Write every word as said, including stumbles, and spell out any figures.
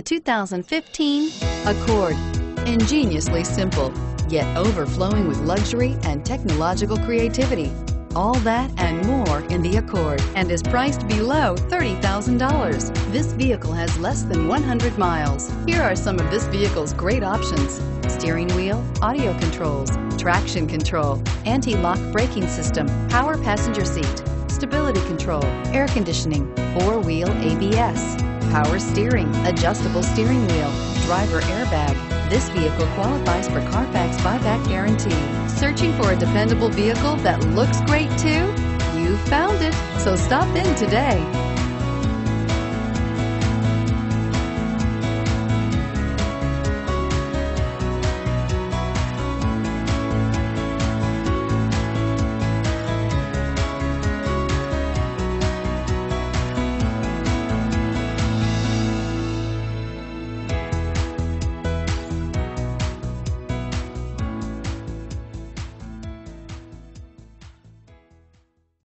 The two thousand fifteen Accord. Ingeniously simple, yet overflowing with luxury and technological creativity. All that and more in the Accord, and is priced below thirty thousand dollars. This vehicle has less than one hundred miles. Here are some of this vehicle's great options: steering wheel audio controls, traction control, anti-lock braking system, power passenger seat, stability control, air conditioning, four-wheel A B S, power steering, adjustable steering wheel, driver airbag. This vehicle qualifies for Carfax buyback guarantee. Searching for a dependable vehicle that looks great too? You found it, so stop in today.